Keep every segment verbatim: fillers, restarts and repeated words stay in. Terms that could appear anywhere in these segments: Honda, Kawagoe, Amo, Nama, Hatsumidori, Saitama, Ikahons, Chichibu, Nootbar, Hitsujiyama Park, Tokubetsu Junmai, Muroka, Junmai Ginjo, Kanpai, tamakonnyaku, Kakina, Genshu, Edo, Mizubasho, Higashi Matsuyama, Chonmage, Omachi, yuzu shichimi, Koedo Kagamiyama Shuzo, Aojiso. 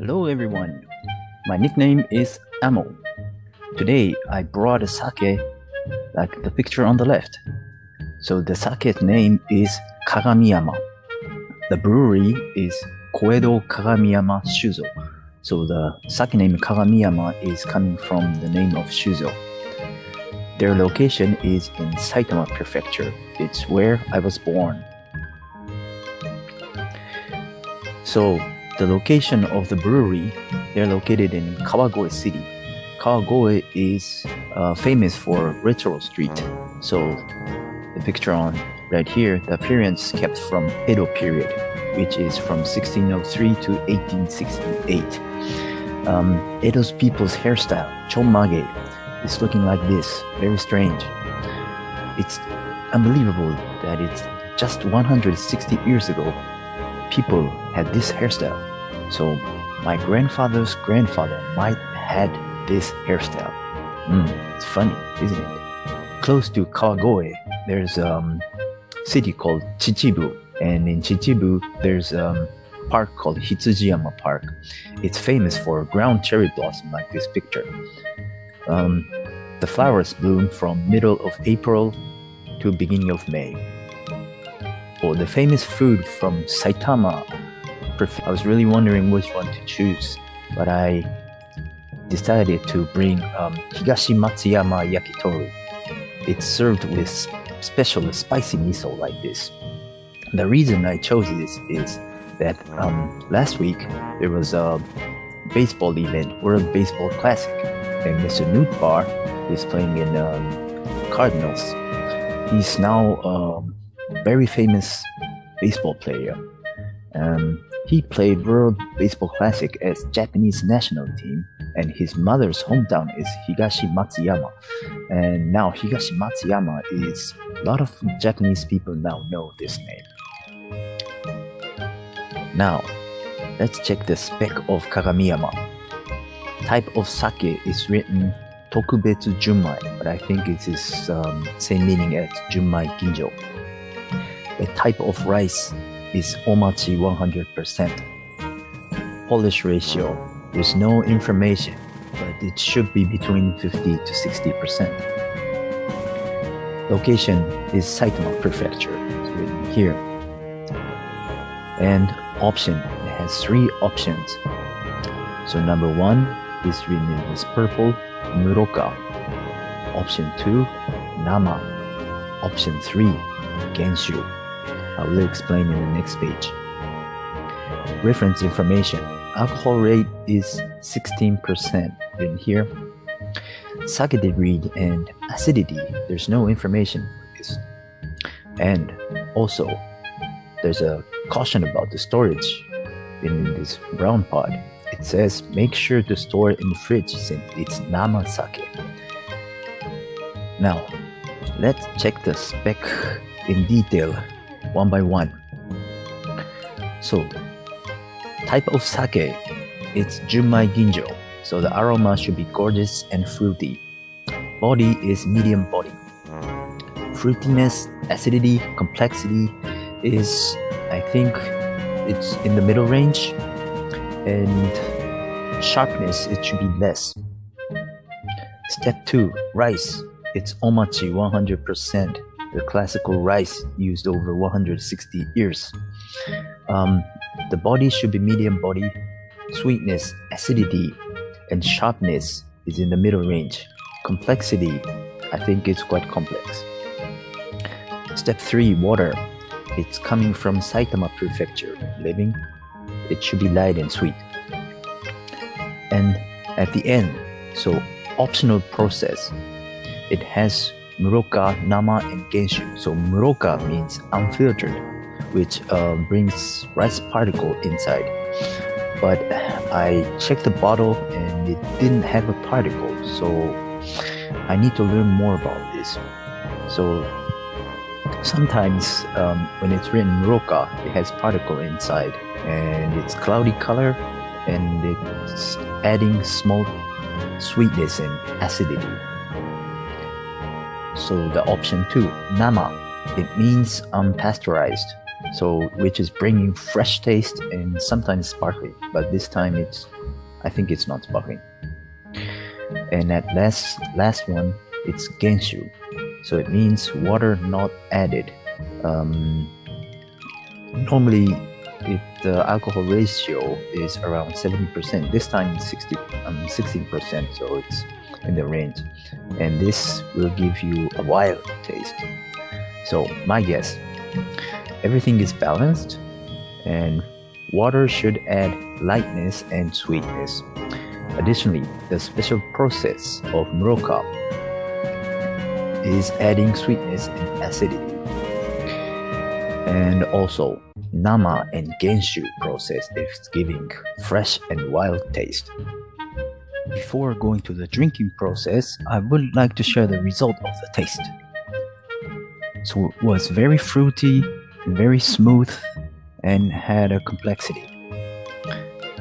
Hello everyone, my nickname is Amo. Today I brought a sake like the picture on the left. So the sake's name is Kagamiyama. The brewery is Koedo Kagamiyama Shuzo. So the sake name Kagamiyama is coming from the name of Shuzo. Their location is in Saitama Prefecture. It's where I was born. So the location of the brewery, they're located in Kawagoe City. Kawagoe is uh, famous for retro street. So the picture on right here, the appearance kept from Edo period, which is from sixteen oh three to eighteen sixty-eight. Um, Edo's people's hairstyle, Chonmage, is looking like this, very strange. It's unbelievable that it's just one hundred sixty years ago, people had this hairstyle. So my grandfather's grandfather might had this hairstyle. Mm, it's funny, isn't it? Close to Kawagoe, there's a um, city called Chichibu, and in Chichibu, there's a um, park called Hitsujiyama Park. It's famous for ground cherry blossom, like this picture. Um, the flowers bloom from middle of April to beginning of May. Oh, the famous food from Saitama. I was really wondering which one to choose, but I decided to bring um, Higashi Matsuyama yakitori. It's served with special spicy miso like this. The reason I chose this is that um, last week there was a baseball event, World Baseball Classic, and Mister Nootbar is playing in um, Cardinals. He's now um, very famous baseball player. Um, he played World Baseball Classic as Japanese national team, and his mother's hometown is Higashi Matsuyama. And now Higashi Matsuyama is, a lot of Japanese people now know this name. Now, let's check the spec of Kagamiyama. Type of sake is written Tokubetsu Junmai, but I think it is um, same meaning as Junmai Ginjo. The type of rice is Omachi one hundred percent. Polish ratio, there's no information, but it should be between fifty to sixty percent. Location is Saitama Prefecture, it's written here. And option, it has three options. So number one is written in this purple, Muroka. Option two, Nama. Option three, Genshu. I will explain in the next page. Reference information. Alcohol rate is sixteen percent written here. Sake degree and acidity, there's no information for this. And also, there's a caution about the storage in this brown pod. It says make sure to store it in the fridge since it's Nama sake. Now, let's check the spec in detail, one by one. So, type of sake, it's Junmai Ginjo, so the aroma should be gorgeous and fruity. Body is medium body. Fruitiness, acidity, complexity is, I think, it's in the middle range. And sharpness, it should be less. Step two, rice. It's Omachi one hundred percent, the classical rice used over one hundred sixty years. Um, the body should be medium body. Sweetness, acidity, and sharpness is in the middle range. Complexity, I think it's quite complex. Step three, water. It's coming from Saitama Prefecture, living. It should be light and sweet. And at the end, so optional process, it has Muroka, Nama, and Genshu. So Muroka means unfiltered, which uh, brings rice particle inside. But I checked the bottle and it didn't have a particle, so I need to learn more about this. So sometimes um, when it's written Muroka, it has particle inside. And it's cloudy color, and it's adding small sweetness and acidity. So the option two, Nama, it means unpasteurized. so which is bringing fresh taste and sometimes sparkling, but this time it's, I think it's not sparkling. And at last, last one, it's Genshu, so it means water not added. Um, normally, it, the alcohol ratio is around seventy percent. This time, it's sixty, um, sixteen percent, so it's in the range. And this will give you a wild taste. So, my guess, everything is balanced, and water should add lightness and sweetness. Additionally, the special process of Muroka is adding sweetness and acidity. And also, Nama and Genshu process is giving fresh and wild taste. Before going to the drinking process, I would like to share the result of the taste. So it was very fruity, very smooth, and had a complexity.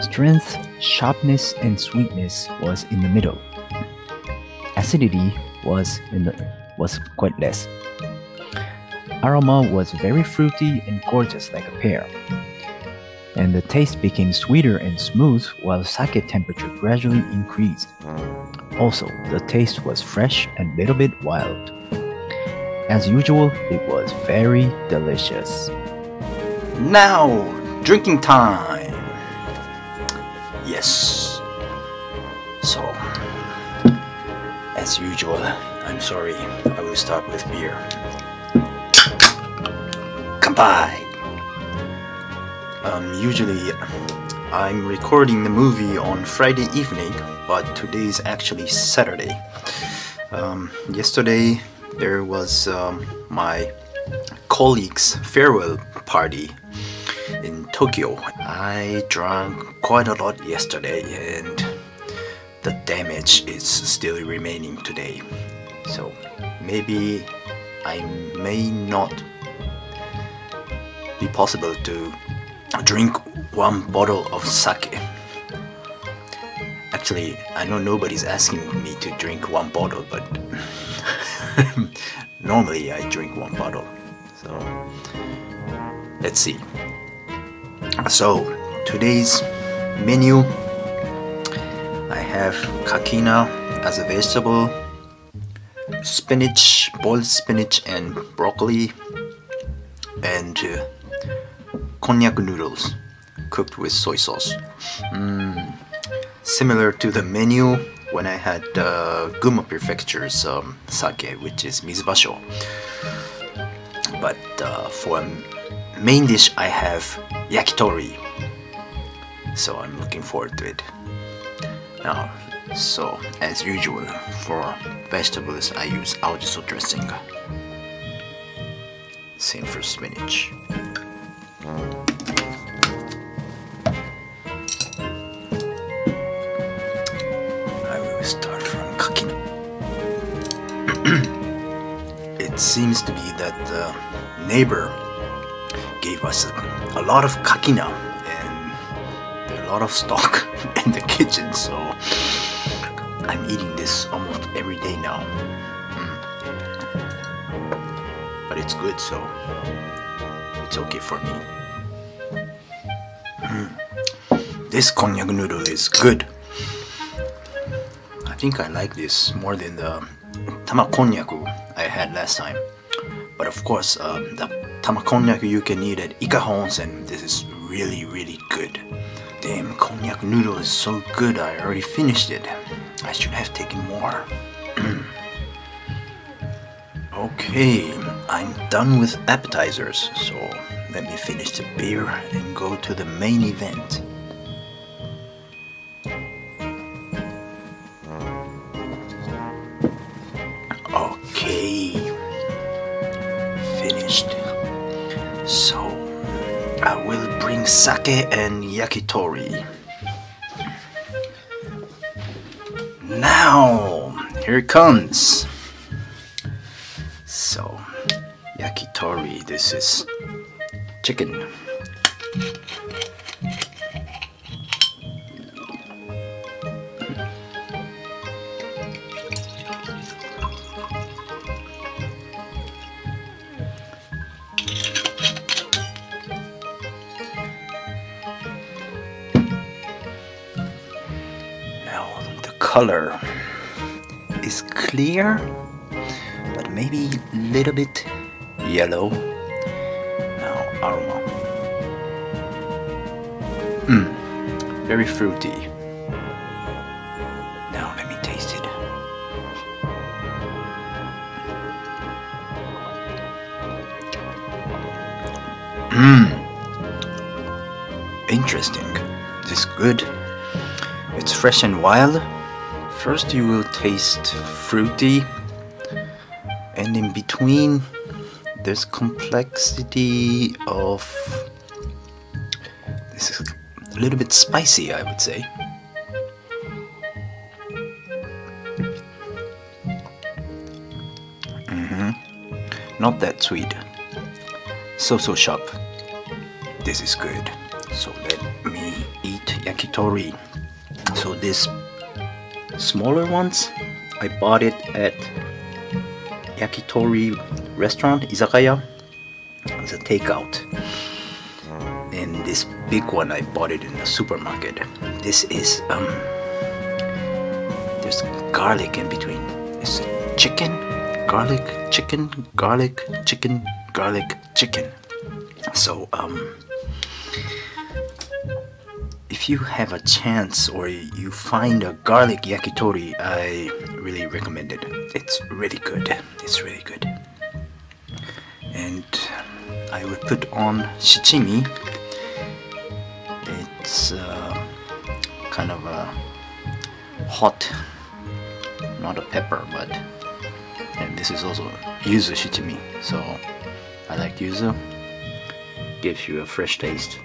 Strength, sharpness, and sweetness was in the middle. Acidity was in the was quite less. Aroma was very fruity and gorgeous like a pear. And the taste became sweeter and smooth while sake temperature gradually increased. Also, the taste was fresh and little bit wild. As usual, it was very delicious. Now, drinking time! Yes. So, as usual, I'm sorry, I will start with beer. Kanpai! Um, usually, I'm recording the movie on Friday evening, but today is actually Saturday. Um, yesterday, there was um, my colleague's farewell party in Tokyo. I drank quite a lot yesterday and the damage is still remaining today. So maybe I may not be possible to drink one bottle of sake. Actually, I know nobody's asking me to drink one bottle, but normally I drink one bottle. So let's see. So, today's menu, I have kakina as a vegetable, spinach, boiled spinach and broccoli, and uh, cognac noodles cooked with soy sauce. Mm, similar to the menu when I had uh, Guma Prefecture's um, sake, which is Mizubasho. But uh, for a main dish I have yakitori, so I'm looking forward to it. Now, so as usual for vegetables I use Aojiso dressing, same for spinach. I will start from kakina. It seems to be that the neighbor gave us a, a lot of kakina, and there are a lot of stock in the kitchen, so I'm eating this almost every day now. Mm. But it's good, so it's okay for me. Mm. This cognac noodle is good. I think I like this more than the tamakonnyaku I had last time. But of course, uh, the tamakonyaku you can eat at Ikahons, and this is really, really good. Damn, cognac noodle is so good, I already finished it. I should have taken more. Okay, I'm done with appetizers, so let me finish the beer and go to the main event. Okay, finished. So, I will bring sake and yakitori. Now, here it comes. So, yakitori, this is chicken. color is clear, but maybe a little bit yellow. Now aroma. Mm, very fruity. Now let me taste it. Mmm. Interesting. This is good. It's fresh and wild. First you will taste fruity, and in between there's complexity of... This is a little bit spicy, I would say. Mm-hmm. Not that sweet. So-so sharp. This is good. So let me eat yakitori. So these smaller ones, I bought it at yakitori restaurant, izakaya, as a takeout. And this big one, I bought it in the supermarket. This is, um, there's garlic in between. It's chicken, garlic, chicken, garlic, chicken, garlic, chicken. So, um, if you have a chance or you find a garlic yakitori, I really recommend it. It's really good. It's really good. And I will put on shichimi. It's uh, kind of a hot, not a pepper, but and this is also yuzu shichimi. So I like yuzu. Gives you a fresh taste.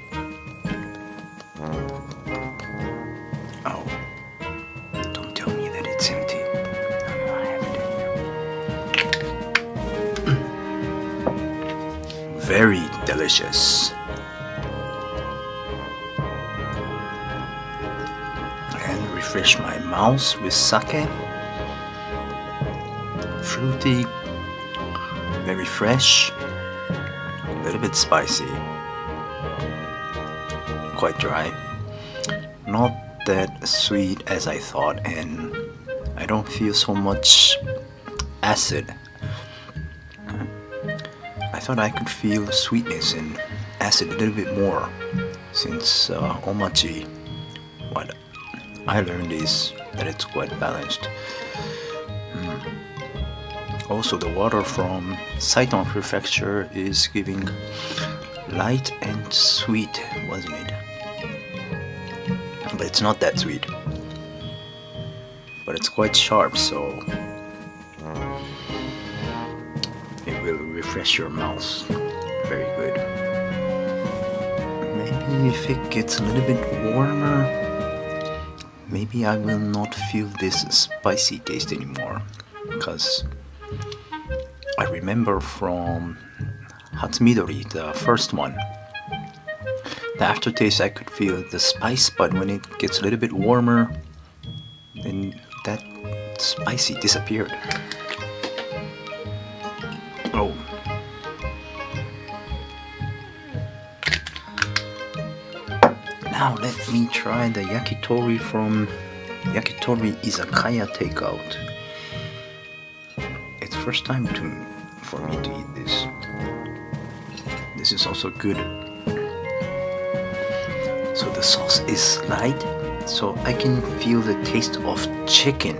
Very delicious. And refresh my mouth with sake. Fruity, very fresh, a little bit spicy, quite dry. Not that sweet as I thought, and I don't feel so much acid. I thought I could feel sweetness and acid a little bit more, since uh, Omachi, what I learned is that it's quite balanced. Mm. Also, the water from Saitama Prefecture is giving light and sweet, wasn't it? But it's not that sweet. But it's quite sharp, so will refresh your mouth. Very good. Maybe if it gets a little bit warmer, maybe I will not feel this spicy taste anymore, because I remember from Hatsumidori, the first one, the aftertaste I could feel the spice, but when it gets a little bit warmer, then that spicy disappeared. Oh, now let me try the yakitori from Yakitori Izakaya Takeout. It's first time to for me to eat this. This is also good. So the sauce is light, so I can feel the taste of chicken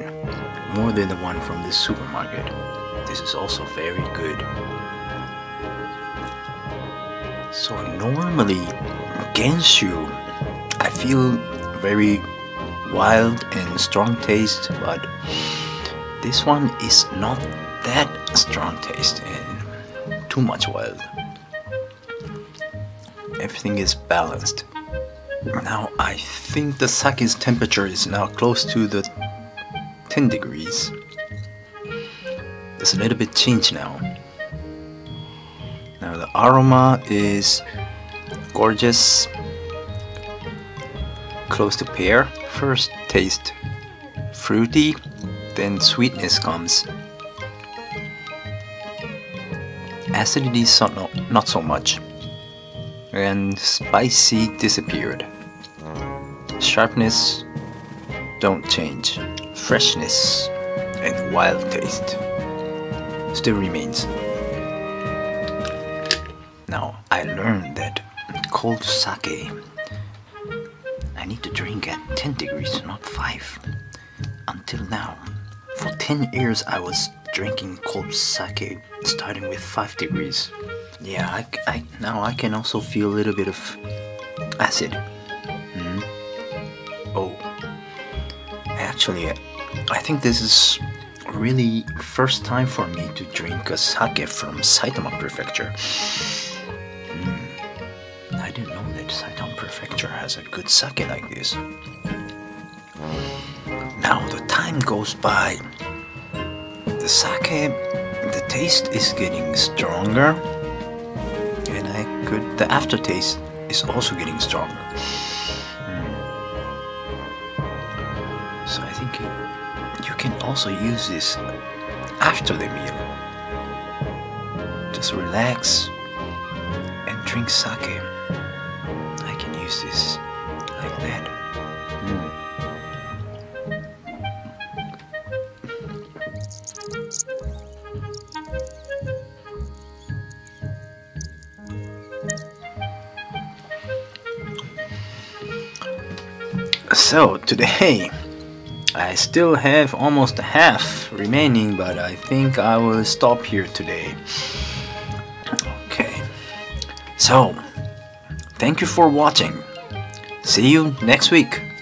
more than the one from the supermarket. This is also very good. So normally, Genshu, I feel very wild and strong taste, but this one is not that strong taste and too much wild. Everything is balanced. Now I think the sake's temperature is now close to the ten degrees. It's a little bit changed now. Now the aroma is gorgeous, close to pear. First taste fruity, then sweetness comes. Acidity so not, not so much, and spicy disappeared. Sharpness don't change. freshness and wild taste still remains. Now, I learned that cold sake, I need to drink at ten degrees, not five. Until now, for ten years I was drinking cold sake, starting with five degrees. Yeah, I, I, now I can also feel a little bit of acid. Mm-hmm. Oh, actually, I think this is really first time for me to drink a sake from Saitama Prefecture. Mm. I didn't know that Saitama Prefecture has a good sake like this. Now the time goes by. The sake, the taste is getting stronger, and I could, the aftertaste is also getting stronger. Mm. So I think you, you can also use this after the meal. Just relax and drink sake. I can use this like that. Mm. So today, I still have almost half remaining, but I think I will stop here today. Okay, so thank you for watching. See you next week.